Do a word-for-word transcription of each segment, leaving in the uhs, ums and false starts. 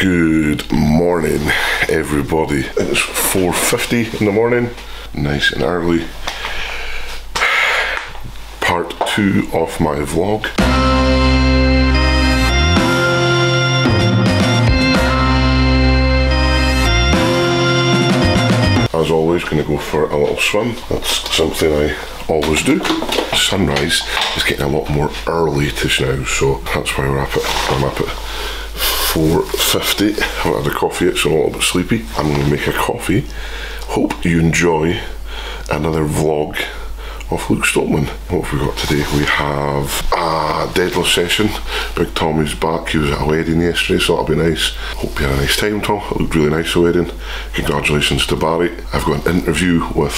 Good morning, everybody. It's four fifty in the morning, nice and early. Part two of my vlog. As always, gonna go for a little swim. That's something I always do. Sunrise is getting a lot more early just now, so that's why we're up at, I'm up at four fifty. I haven't had a coffee yet, so I'm a little bit sleepy. I'm going to make a coffee. Hope you enjoy another vlog of Luke Stoltman. What have we got today? We have a deadlift session. Big Tommy's back. He was at a wedding yesterday, so that'll be nice. Hope you had a nice time, Tom. It looked really nice, the wedding. Congratulations to Barry. I've got an interview with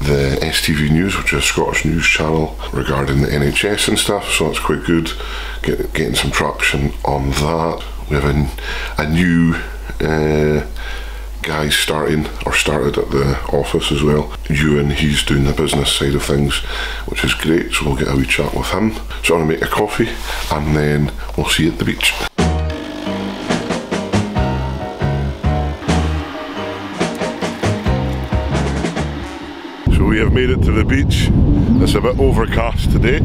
the S T V News, which is a Scottish news channel, regarding the N H S and stuff, so that's quite good. Get, getting some traction on that. We have a, a new uh, guy starting, or started at the office as well. Ewan, he's doing the business side of things, which is great, so we'll get a wee chat with him. So I'm going to make a coffee, and then we'll see you at the beach. We have made it to the beach. It's a bit overcast today,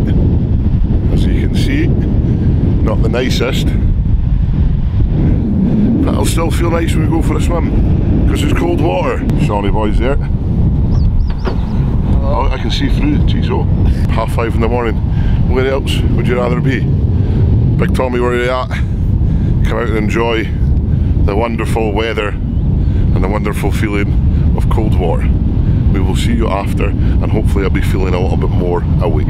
as you can see. Not the nicest, but it'll still feel nice when we go for a swim because it's cold water. Sorry, boys, there. Oh, I can see through. Jeez, oh, half five in the morning. Where else would you rather be? Big Tommy, where are you at? Come out and enjoy the wonderful weather and the wonderful feeling of cold water. We will see you after, and hopefully I'll be feeling a little bit more awake.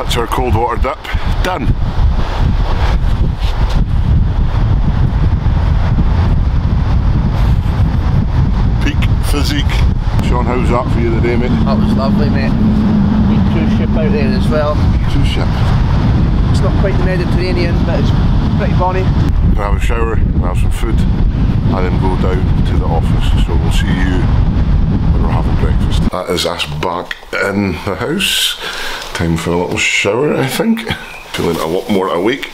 That's our cold water dip done. Physique. Sean, how's that for you today, mate? That was lovely, mate. We cruise ship out there as well. Cruise ship. It's not quite the Mediterranean, but it's pretty bonny. Gonna have a shower, gonna have some food, and then go down to the office. So we'll see you when we're having breakfast. That is us back in the house. Time for a little shower, I think. Feeling a lot more awake,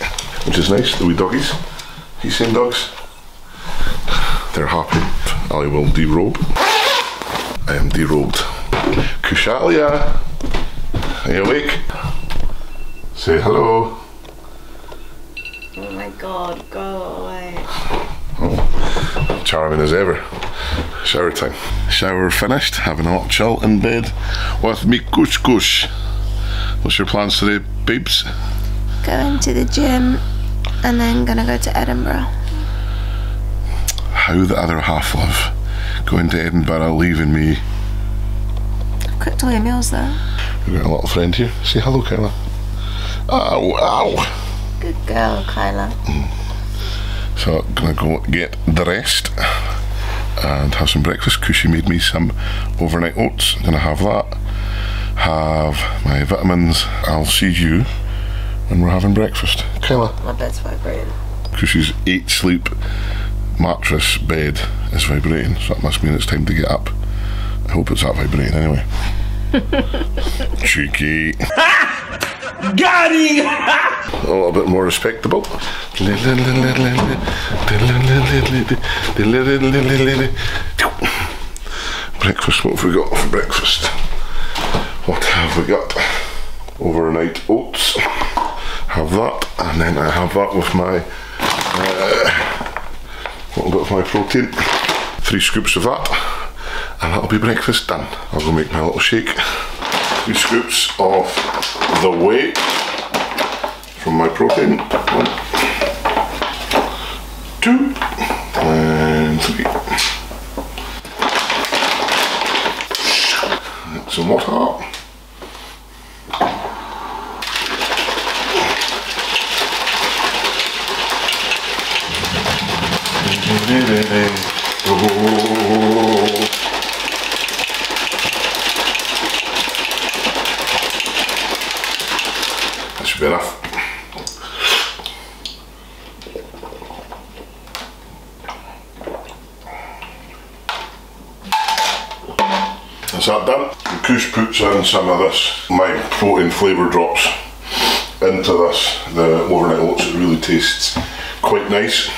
which is nice. The wee doggies. You seen dogs? They're happy. I will derobe. I am derobed. Kushalia, are you awake? Say hello. Oh my god, go away. Oh, charming as ever. Shower time. Shower finished, having a hot chill in bed with me kush-kush. What's your plans today, babes? Going to the gym and then gonna go to Edinburgh. How the other half love. Going to Edinburgh, leaving me. I've cooked all your meals though. We've got a little friend here. Say hello, Kyla. Ow, ow! Good girl, Kyla. Mm. So, gonna go get dressed and have some breakfast. Cushy made me some overnight oats. Gonna have that. Have my vitamins. I'll see you when we're having breakfast. Kyla. My bed's vibrating. Cushy's Eight Sleep mattress bed is vibrating, so that must mean it's time to get up. I hope it's that vibrating anyway. Cheeky. Got him! A little bit more respectable. Breakfast, what have we got for breakfast? What have we got? Overnight oats. Have that, and then I have that with my uh, a little bit of my protein, three scoops of that, and that'll be breakfast done. I'll go make my little shake. Three scoops of the whey from my protein. One, two, and three. Get some water. Oh. should be enough. Is that done? And Kush puts in some of this, my protein flavour drops into this, the overnight oats. It really tastes quite nice.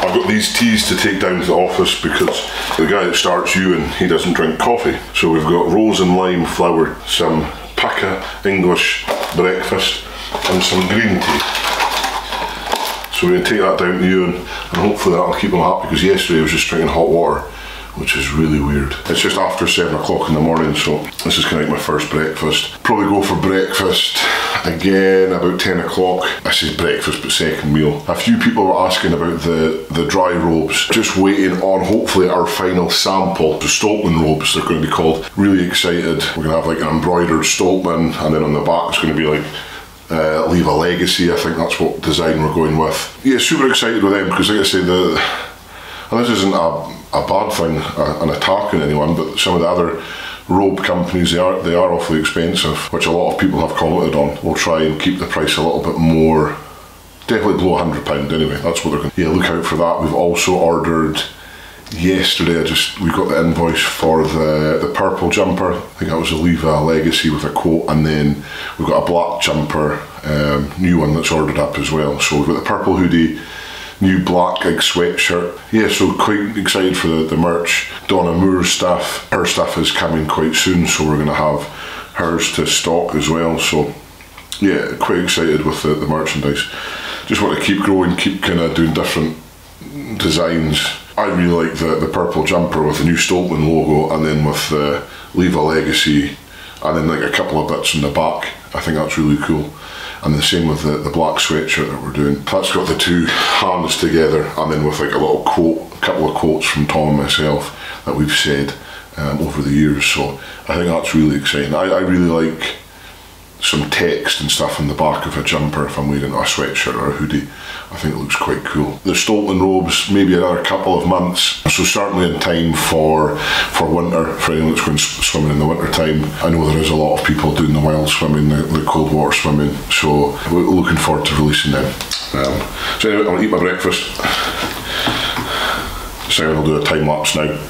I've got these teas to take down to the office because the guy that starts Ewan, he doesn't drink coffee. So we've got rose and lime flower, some Paka English breakfast and some green tea. So we're going to take that down to Ewan and hopefully that'll keep him happy because yesterday I was just drinking hot water, which is really weird. It's just after seven o'clock in the morning, so this is kind of like my first breakfast. Probably go for breakfast again about ten o'clock. I said breakfast, but second meal. A few people were asking about the, the dry robes. Just waiting on hopefully our final sample. The Stoltman robes, they're going to be called. Really excited. We're going to have like an embroidered Stoltman, and then on the back it's going to be like uh, leave a legacy. I think that's what design we're going with. Yeah, super excited with them because like I said, the, and this isn't a a bad thing, uh, an attack on anyone, but some of the other robe companies, they are, they are awfully expensive, which a lot of people have commented on. We'll try and keep the price a little bit more, definitely below one hundred pounds anyway, that's what they're going to, yeah, look out for that. We've also ordered, yesterday, I just, we got the invoice for the, the purple jumper, I think that was a Leave a Legacy with a quote, and then we've got a black jumper, um, new one that's ordered up as well, so we've got the purple hoodie, new black like sweatshirt. Yeah, so quite excited for the, the merch. Donna Moore's stuff, her stuff is coming quite soon, so we're gonna have hers to stock as well. So yeah, quite excited with the, the merchandise. Just want to keep growing, keep kind of doing different designs. I really like the, the purple jumper with the new Stoltman logo and then with the Leave a Legacy and then like a couple of bits in the back. I think that's really cool. And the same with the, the black sweatshirt that we're doing. That's got the two harnessed together and then with like a little quote, a couple of quotes from Tom and myself that we've said um, over the years. So I think that's really exciting. I, I really like some text and stuff on the back of a jumper if I'm wearing a sweatshirt or a hoodie. I think it looks quite cool. The Stoltman robes, maybe another couple of months. So certainly in time for for winter, for anyone that's going swimming in the winter time. I know there is a lot of people doing the wild swimming, the, the cold water swimming. So we're looking forward to releasing them. Um, so anyway, I'm gonna eat my breakfast. Simon will do a time lapse now.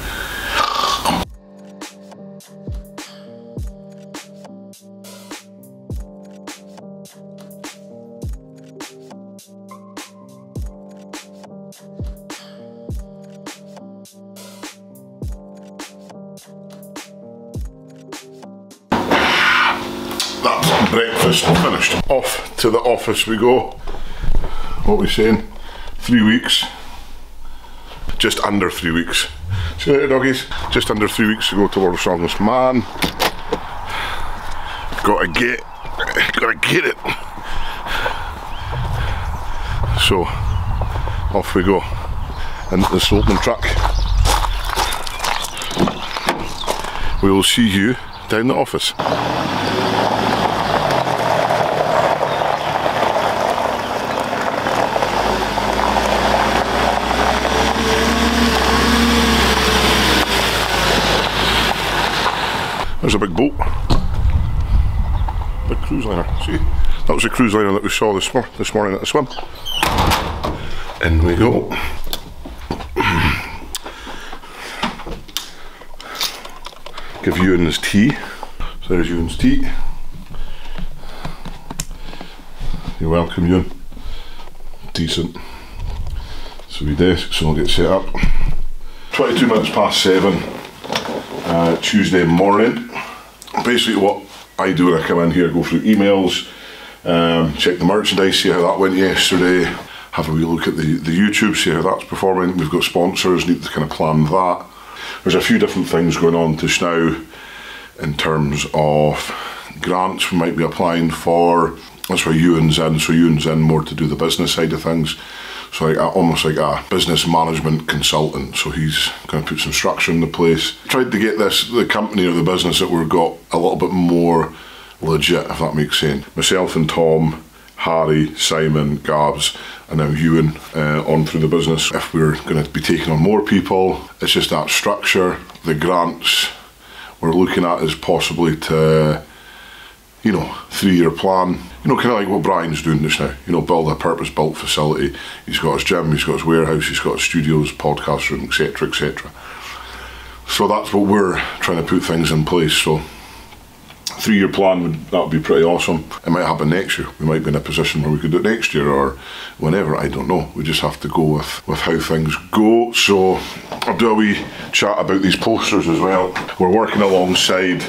Breakfast finished. Off to the office we go. What are we saying? Three weeks. Just under three weeks. See you later, doggies. Just under three weeks to go to World's Strongest Man. Gotta get, gotta get it. So, off we go. Into the Stoltman truck. We will see you down the office. There's a big boat, big cruise liner, see? That was the cruise liner that we saw this, mor this morning at the swim. In we go. Give Ewan's tea. So there's Ewan's tea. You're welcome, Ewan. Decent. So we desk, so we'll get set up. twenty-two minutes past seven, uh, Tuesday morning. Basically what I do when I come in here, go through emails, um, check the merchandise, see how that went yesterday, have a wee look at the, the YouTube, see how that's performing. We've got sponsors, need to kind of plan that. There's a few different things going on just now in terms of grants we might be applying for. That's where Ewan's in, so Ewan's in more to do the business side of things. So like a, almost like a business management consultant. So he's going to put some structure in the place. Tried to get this, the company or the business that we've got, a little bit more legit, if that makes sense. Myself and Tom, Harry, Simon, Gabs, and now Ewan uh, on through the business. If we're going to be taking on more people, it's just that structure. The grants we're looking at is possibly to you know, three-year plan, you know, kind of like what Brian's doing just now, you know, build a purpose-built facility. He's got his gym, he's got his warehouse, he's got his studios, podcast room, et cetera, et cetera. So that's what we're trying to put things in place. So three-year plan, would that would be pretty awesome. It might happen next year. We might be in a position where we could do it next year or whenever, I don't know. We just have to go with, with how things go. So I'll do a wee chat about these posters as well. We're working alongside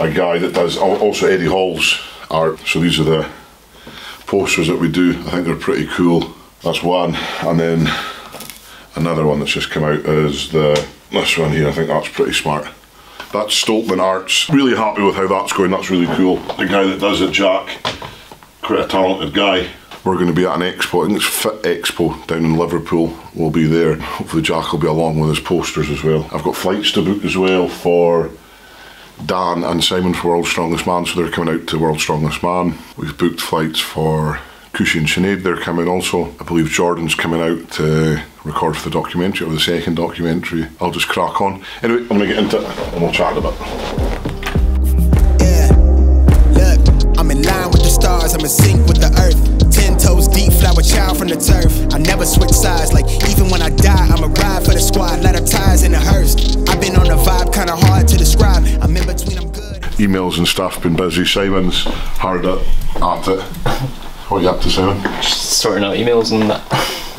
a guy that does also Eddie Hall's art. So these are the posters that we do. I think they're pretty cool. That's one. And then another one that's just come out is the this one here. I think that's pretty smart. That's Stoltman Arts. Really happy with how that's going. That's really cool. The guy that does it, Jack, quite a talented guy. We're going to be at an expo. I think it's Fit Expo down in Liverpool. We'll be there. Hopefully Jack will be along with his posters as well. I've got flights to book as well for Dan and Simon for World's Strongest Man, so they're coming out to World's Strongest Man. We've booked flights for Kushalia and Sinead, they're coming also. I believe Jordan's coming out to record for the documentary, or the second documentary. I'll just crack on. Anyway, I'm going to get into it and we'll chat a bit. Yeah, look, I'm in line with the stars, I'm in sync with the earth. Ten toes deep, flower child from the turf. I never switch sides, like even when I die, I'm a ride for the squad, light up ties in the hearse. I've been on a vibe, kind of hard to describe. I'm in between, I'm good. Emails and stuff, been busy. Simon's hard at, at it. What are you up to, Simon? Just sorting out emails and that.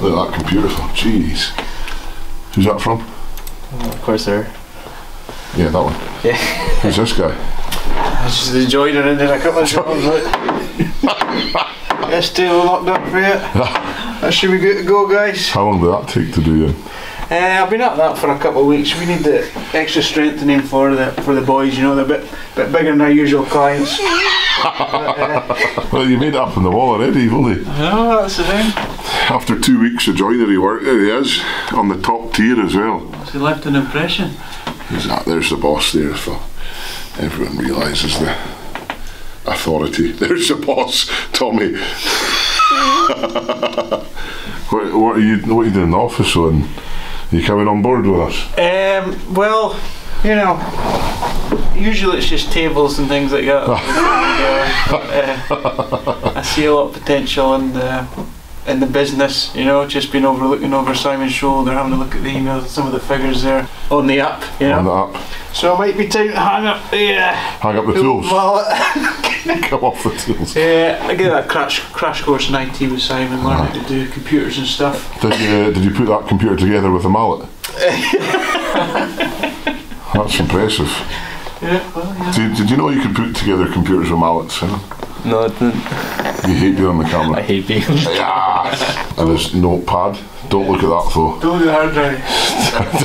Look at that computer, oh jeez. Who's that from? Oh, of course, sir. Yeah, that one. Yeah. Who's this guy? I just enjoyed it and did a couple of jobs. Like, it's still locked up for you. That should be good to go, guys. How long did that take to do you? Uh, I've been at that for a couple of weeks. We need the extra strengthening for the for the boys, you know, they're a bit, bit bigger than our usual clients. But, uh, well, you made it up on the wall already, haven't you? No, that's the thing. After two weeks of joinery work, there he is, on the top tier as well. He left an impression. That, there's the boss there, so everyone realises the authority. There's the boss, Tommy. what, what are you? What are you doing in the office, so? Are you coming on board with us? Um, well, you know, usually it's just tables and things like that. uh, I see a lot of potential in the, in the business, you know, just been overlooking over Simon's shoulder, having a look at the emails and some of the figures there on the app, you know. On the app. So it might be time to hang up the... Uh, hang up the tools? Come off the tools. Yeah, I get that crash crash course in I T with Simon, learning right. to do computers and stuff. Did you, uh, did you put that computer together with a mallet? That's impressive. Yeah, well, yeah. Did, did you know you could put together computers with mallets? Huh? No, I didn't. You hate being on the camera. I hate being on the camera. Yeah. And his notepad. Don't look at that though. Don't look at the hard drive.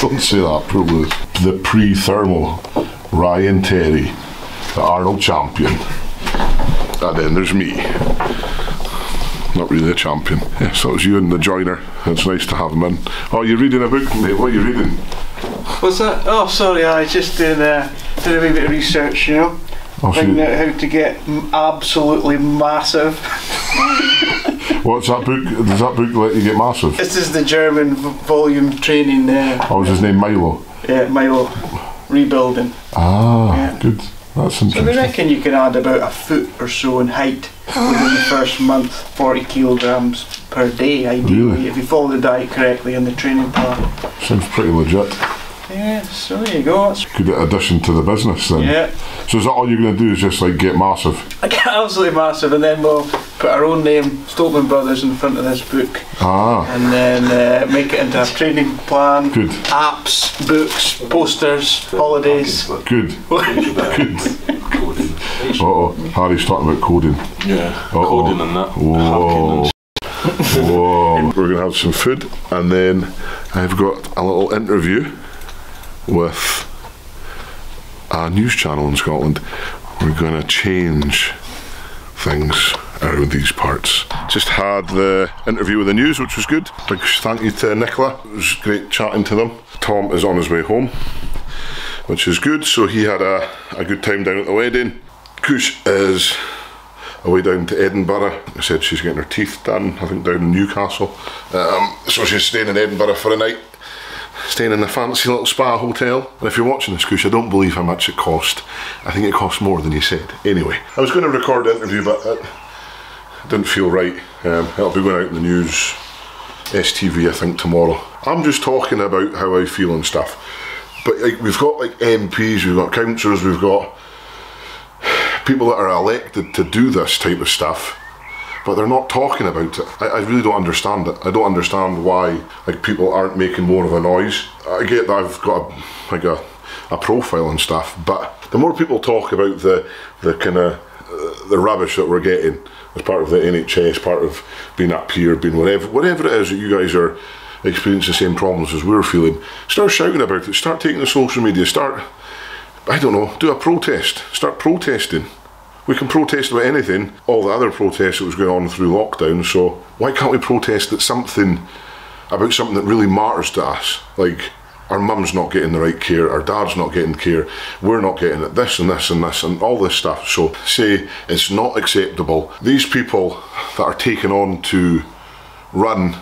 Don't say that, probably. The pre-thermal Ryan Terry. The Arnold champion, and then there's me. Not really a champion. Yeah, so it's Ewan, the joiner. It's nice to have him in. Oh, you're reading a book, mate. What are you reading? What's that? Oh, sorry, I just did uh, did a wee bit of research, you know, oh, figuring so out how to get absolutely massive. What's that book? Does that book let you get massive? This is the German Volume Training. There. Uh, oh, was his name Milo? Yeah, Milo. Rebuilding. Ah, yeah. Good. That's interesting. So we reckon you can add about a foot or so in height within the first month, forty kilograms per day ideally, really? If you follow the diet correctly and the training plan. Sounds pretty legit. Yeah, so there you go. That's good addition to the business then. Yeah. So is that all you're going to do, is just like get massive? I get absolutely massive, and then we'll put our own name, Stoltman Brothers, in front of this book. Ah. And then uh, make it into a training plan. Good. Apps, books, posters, holidays. Good. Good. Uh-oh, Harry's talking about coding. Yeah, uh-oh. Coding and that. Whoa. Whoa. We're going to have some food, and then I've got a little interview with a news channel in Scotland. We're going to change things around these parts. Just had the interview with the news, which was good. Big thank you to Nicola. It was great chatting to them. Tom is on his way home, which is good. So he had a, a good time down at the wedding. Kush is away down to Edinburgh. I said she's getting her teeth done, I think down in Newcastle. Um, so she's staying in Edinburgh for a night. staying in a fancy little spa hotel. And if you're watching this, Kush, I don't believe how much it cost. I think it cost more than you said. Anyway, I was going to record the interview, but it didn't feel right. Um, it'll be going out in the news, S T V, I think, tomorrow. I'm just talking about how I feel and stuff. But like, we've got like M Ps, we've got councillors, we've got people that are elected to do this type of stuff, but they're not talking about it. I, I really don't understand it. I don't understand why like people aren't making more of a noise. I get that I've got a, like a, a profile and stuff, but the more people talk about the the kind of uh, the rubbish that we're getting as part of the N H S, part of being up here, being whatever, whatever it is that you guys are experiencing the same problems as we're feeling, start shouting about it. Start taking the social media. Start, I don't know, do a protest. Start protesting. We can protest about anything. All the other protests that was going on through lockdown, so why can't we protest at something, about something that really matters to us? Like, our mum's not getting the right care, our dad's not getting care, we're not getting it, this and this and this and all this stuff. So say it's not acceptable. These people that are taken on to run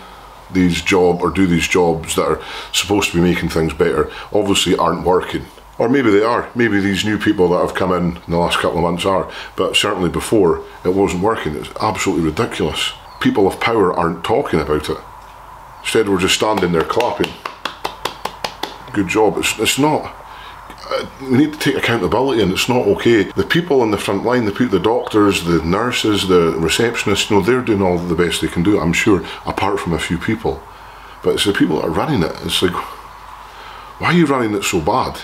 these jobs or do these jobs that are supposed to be making things better obviously aren't working. Or maybe they are. Maybe these new people that have come in in the last couple of months are. But certainly before, it wasn't working. It's absolutely ridiculous. People of power aren't talking about it. Instead, we're just standing there clapping. Good job. It's, it's not. We need to take accountability, and it's not okay. The people on the front line, the people, the doctors, the nurses, the receptionists, you know, they're doing all the best they can do, I'm sure, apart from a few people. But it's the people that are running it. It's like, why are you running it so bad?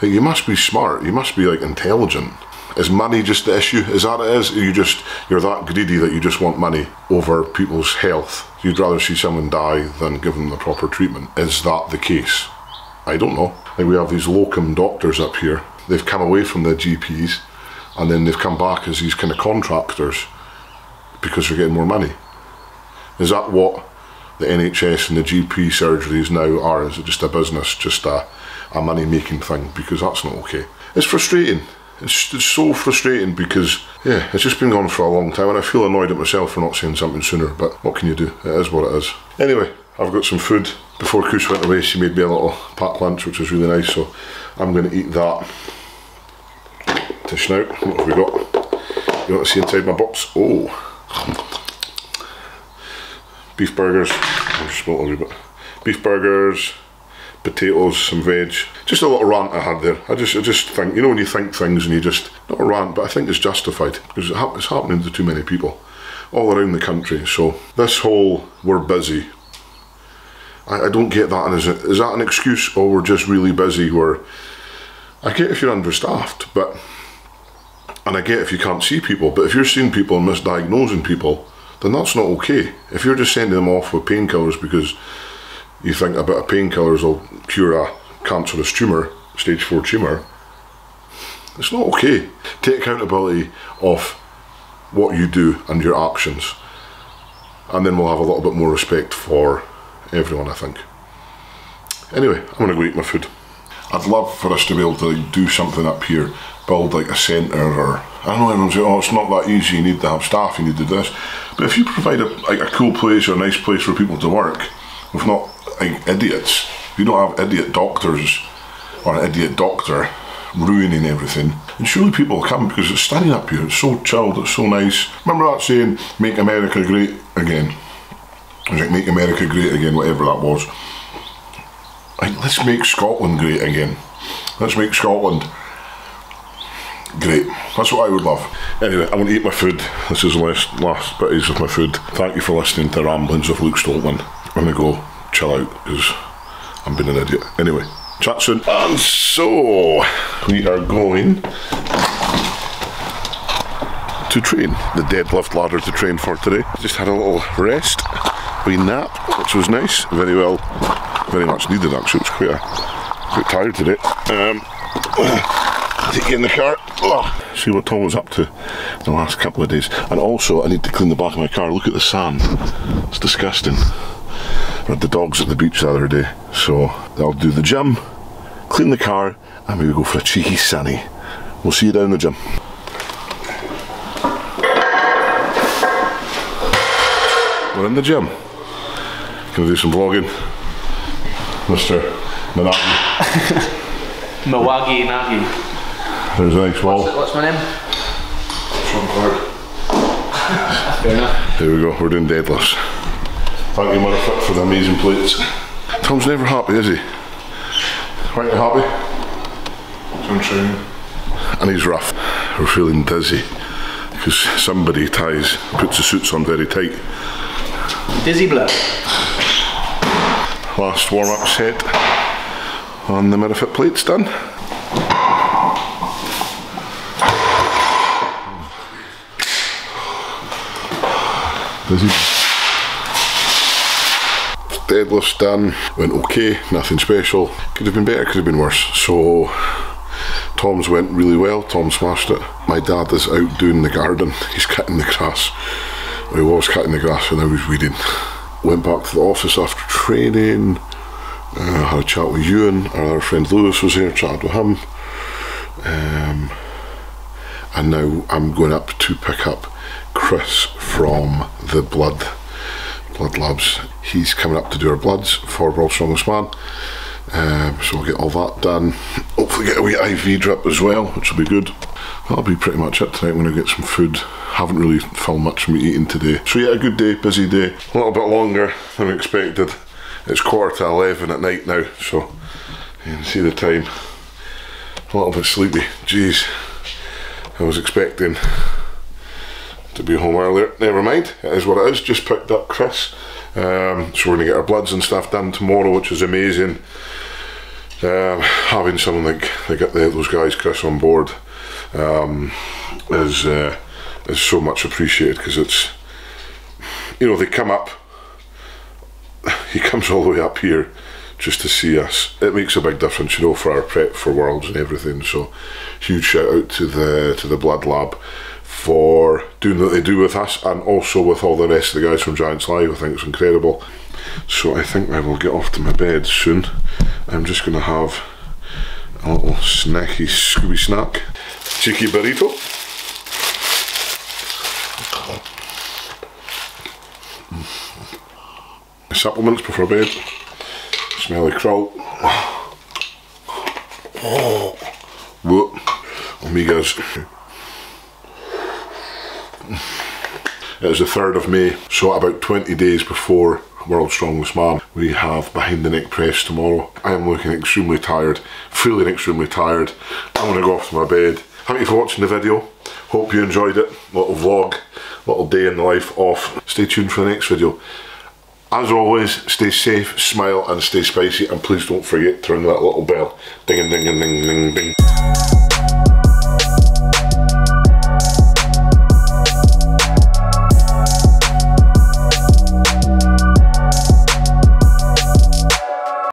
Like, you must be smart, you must be like intelligent. Is money just the issue? Is that it is? Are you just, you're that greedy that you just want money over people's health? You'd rather see someone die than give them the proper treatment. Is that the case? I don't know. Like, we have these locum doctors up here. They've come away from the G Ps and then they've come back as these kind of contractors because they're getting more money. Is that what the N H S and the G P surgeries now are? Is it just a business, just a, a money-making thing? Because that's not okay. It's frustrating. It's, it's so frustrating because, yeah, it's just been going for a long time and I feel annoyed at myself for not saying something sooner, but what can you do? It is what it is. Anyway, I've got some food. Before Kush went away, she made me a little packed lunch, which is really nice, so I'm going to eat that. To snout. What have we got? You want to see inside my box? Oh! Beef burgers. I'll just smell a wee bit. Beef burgers, potatoes, some veg. Just a little rant I had there. I just, I just think, you know when you think things and you just, not a rant, but I think it's justified, because it ha it's happening to too many people all around the country. So this whole, we're busy, I, I don't get that. And is, it, is that an excuse, or we're just really busy? We're, I get if you're understaffed, but, and I get if you can't see people, but if you're seeing people and misdiagnosing people, then that's not okay. If you're just sending them off with painkillers because you think a bit of painkillers will cure a cancerous tumour, stage four tumour, it's not okay. Take accountability of what you do and your actions, and then we'll have a little bit more respect for everyone, I think. Anyway, I'm going to go eat my food. I'd love for us to be able to like, do something up here, build like a centre, or I know everyone's like, oh, it's not that easy, you need to have staff, you need to do this, but if you provide a, like a cool place or a nice place for people to work, if not like idiots, if you don't have idiot doctors or an idiot doctor ruining everything, and surely people will come, because it's standing up here, it's so chilled, it's so nice. Remember that saying, make America great again? It was like, make America great again, whatever that was. Like, let's make Scotland great again. Let's make Scotland great. That's what I would love. Anyway, I'm going to eat my food. This is the last, last bit of my food. Thank you for listening to Ramblings of Luke Stoltman. I'm going to go chill out, because I'm being an idiot. Anyway, chat soon. And so, we are going to train. The deadlift ladder to train for today. Just had a little rest. We nap, which was nice, very well, very much needed actually. It's quite a, quite tired today. Um, take you in the car, oh, see what Tom was up to in the last couple of days. And also, I need to clean the back of my car. Look at the sand, it's disgusting. I had the dogs at the beach the other day, so I'll do the gym, clean the car, and maybe go for a cheeky sunny. We'll see you down the gym. We're in the gym. Gonna do some vlogging, Mister Nanagi. Mawagi Nagi. There's the next wall. What's, what's my name? Sean Clark. Fair enough. There we go, we're doing deadlifts. Thank you, Mirafit, for the amazing plates. Tom's never happy, is he? Quite happy. Sunshine. And he's rough. We're feeling dizzy because somebody ties, puts the suits on very tight. Dizzy blood. Last warm-up set on the Mirafit plate's done. Dizzy. Deadlift's done, went okay, nothing special. Could have been better, could have been worse. So Tom's went really well, Tom smashed it. My dad is out doing the garden, he's cutting the grass. He was cutting the grass and I was weeding. Went back to the office after training, uh, had a chat with Ewan, our friend Lewis was here, chatted with him. Um, and now I'm going up to pick up Chris from the Blood, Blood Labs. He's coming up to do our bloods for World's Strongest Man. Um, so we'll get all that done. Hopefully get a wee I V drip as well, which will be good. That'll be pretty much it tonight. I'm going to get some food. Haven't really filmed much from me eating today. So yeah, a good day, busy day. A little bit longer than we expected. It's quarter to eleven at night now, so you can see the time. A little bit sleepy. Jeez, I was expecting to be home earlier. Never mind, it is what it is. Just picked up Chris. Um, so we're going to get our bloods and stuff done tomorrow, which is amazing. Um, having someone like they got those guys, Chris, on board um, is uh, is so much appreciated, because it's, you know, they come up, he comes all the way up here just to see us. It makes a big difference, you know, for our prep for Worlds and everything. So huge shout out to the to the Blood Lab for doing what they do with us, and also with all the rest of the guys from Giants Live. I think it's incredible. So I think I will get off to my bed soon. I'm just going to have a little snacky Scooby snack. Cheeky burrito. Mm. Supplements before bed. Smelly crawl. Oh. Whoop. Omegas. It is the third of May, so about twenty days before World's Strongest Man. We have Behind the Neck Press tomorrow. I am looking extremely tired, feeling extremely tired. I'm going to go off to my bed. Thank you for watching the video. Hope you enjoyed it. Little vlog, little day in the life off. Stay tuned for the next video. As always, stay safe, smile and stay spicy, and please don't forget to ring that little bell. Ding, ding, ding, ding, ding, ding.